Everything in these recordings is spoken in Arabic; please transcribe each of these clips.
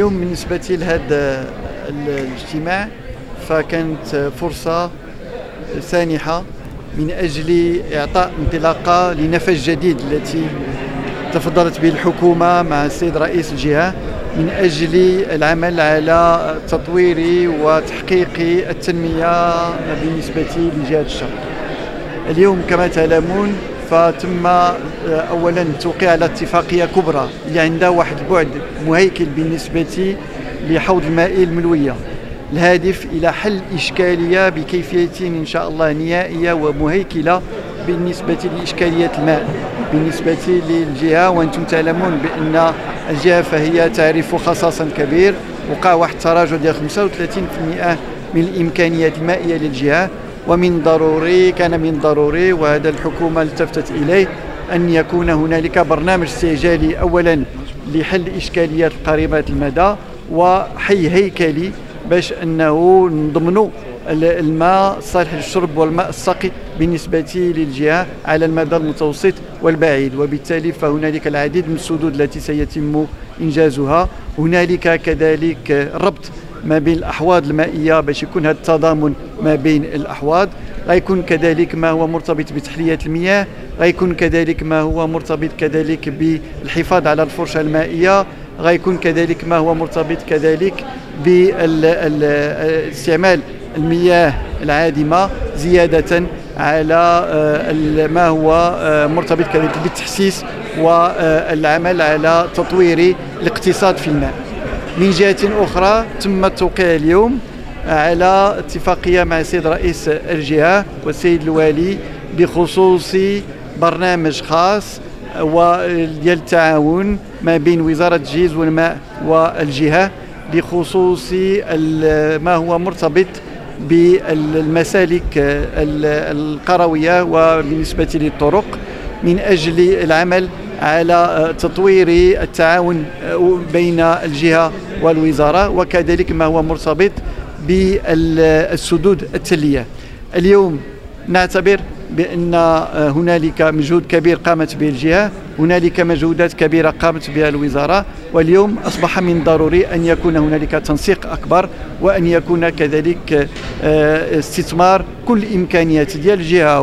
اليوم بالنسبة لهذا الاجتماع فكانت فرصة سانحة من أجل إعطاء انطلاقة لنفس جديد التي تفضلت به الحكومة مع السيد رئيس الجهة من أجل العمل على تطوير وتحقيق التنمية بالنسبة لجهة الشرق. اليوم كما تعلمون فتم أولا التوقيع على اتفاقية كبرى اللي عندها واحد البعد مهيكل بالنسبة لحوض الماء الملوية، الهادف إلى حل إشكالية بكيفية إن شاء الله نهائية ومهيكلة بالنسبة لإشكالية الماء بالنسبة للجهة. وأنتم تعلمون بأن الجهة فهي تعرف خصاصا كبير، وقع واحد التراجع ديال 35% من الإمكانيات المائية للجهة، كان من ضروري وهذا الحكومة التفتت إليه أن يكون هنالك برنامج استعجالي أولا لحل إشكاليات قريبة المدى وحي هيكلي باش أنه نضمنوا الماء الصالح للشرب والماء الساقي بالنسبة للجهة على المدى المتوسط والبعيد، وبالتالي فهنالك العديد من السدود التي سيتم إنجازها. هنالك كذلك الربط ما بين الأحواض المائية باش يكون هذا التضامن ما بين الأحواض، غيكون كذلك ما هو مرتبط بتحلية المياه، غيكون كذلك ما هو مرتبط كذلك بالحفاظ على الفرشة المائية، غيكون كذلك ما هو مرتبط كذلك بالاستعمال المياه العادمة زيادة على ما هو مرتبط كذلك بالتحسيس والعمل على تطوير الاقتصاد في الماء. من جهة أخرى تم التوقيع اليوم على اتفاقية مع السيد رئيس الجهة والسيد الوالي بخصوص برنامج خاص وديال التعاون ما بين وزارة الجيز والماء والجهة بخصوص ما هو مرتبط بالمسالك القروية وبالنسبة للطرق من أجل العمل على تطوير التعاون بين الجهة والوزارة، وكذلك ما هو مرتبط بالسدود التلية. اليوم نعتبر بأن هنالك مجهود كبير قامت به الجهة، هنالك مجهودات كبيرة قامت بها الوزارة، واليوم أصبح من ضروري أن يكون هنالك تنسيق أكبر وأن يكون كذلك استثمار كل إمكانيات ديال الجهة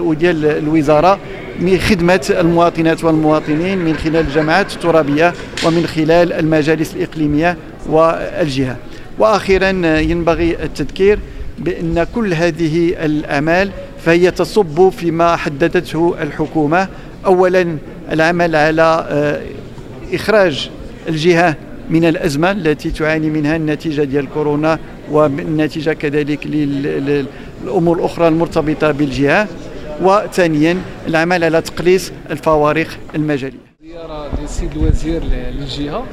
وديال الوزارة من خدمة المواطنات والمواطنين من خلال الجماعات الترابية ومن خلال المجالس الإقليمية والجهة. وأخيرا ينبغي التذكير بأن كل هذه الأعمال فهي تصب فيما حددته الحكومة، أولا العمل على إخراج الجهة من الأزمة التي تعاني منها النتيجة ديال كورونا والنتيجة كذلك للأمور الأخرى المرتبطة بالجهة، وثانيا العمل على تقليص الفوارق المجالية. زيارة السيد الوزير للجهة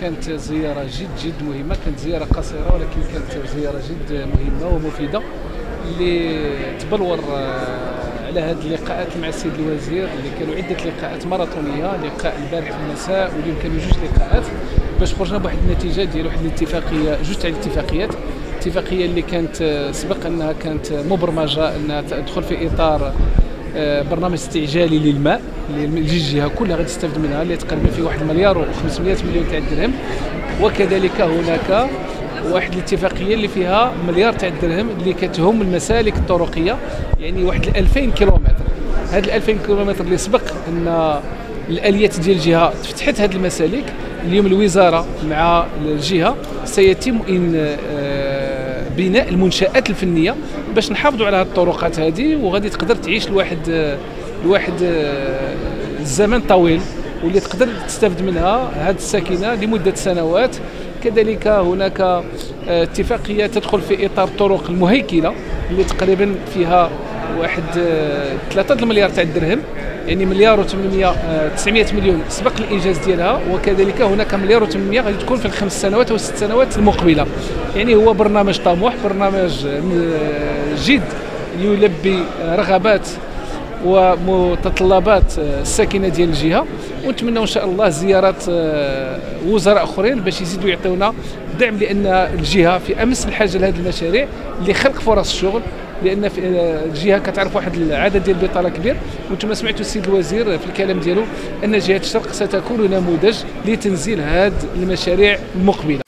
كانت زيارة جد مهمة، كانت زيارة قصيرة ولكن كانت زيارة جد مهمة ومفيدة اللي تبلور على هذه اللقاءات مع السيد الوزير اللي كانوا عدة لقاءات ماراثونية، لقاء البارح في المساء واليوم كانوا جوج لقاءات باش خرجنا بواحد النتيجة ديال واحد الاتفاقية، جوج تاع الاتفاقيات، اتفاقية اللي كانت سبق انها كانت مبرمجة انها تدخل في اطار برنامج استعجالي للماء اللي الجهة كلها غتستافد منها اللي تقريبا في 1,500,000,000 تاع الدرهم، وكذلك هناك واحد الاتفاقيه اللي فيها 1,000,000,000 تاع الدرهم اللي كتهم المسالك الطرقيه، يعني واحد 2000 كيلومتر. هاد 2000 كيلومتر اللي سبق ان الاليات ديال الجهه تفتحت هاد المسالك، اليوم الوزاره مع الجهه سيتم ان بناء المنشات الفنيه باش نحافظوا على هاد الطرقات هذه، وغادي تقدر تعيش لواحد الزمن طويل واللي تقدر تستافد منها هاد الساكنه لمده سنوات. كذلك هناك اتفاقية تدخل في إطار الطرق المهيكلة اللي تقريبا فيها واحد 3 مليار تاع الدرهم، يعني 1,800,000,000 سبق الإنجاز ديالها، وكذلك هناك 1,800,000,000 غادي تكون في 5 سنوات أو 6 سنوات المقبلة. يعني هو برنامج طموح، برنامج جد يلبي رغبات ومتطلبات الساكنه ديال الجهه، ونتمنى ان شاء الله زياره وزراء اخرين باش يزيدوا يعطيونا الدعم، لان الجهه في امس الحاجه لهذه المشاريع اللي خلق فرص الشغل، لان في الجهه كتعرف واحد العدد ديال البطاله كبير. وانتم سمعتوا السيد الوزير في الكلام ديالو ان جهه الشرق ستكون نموذج لتنزيل هذه المشاريع المقبله.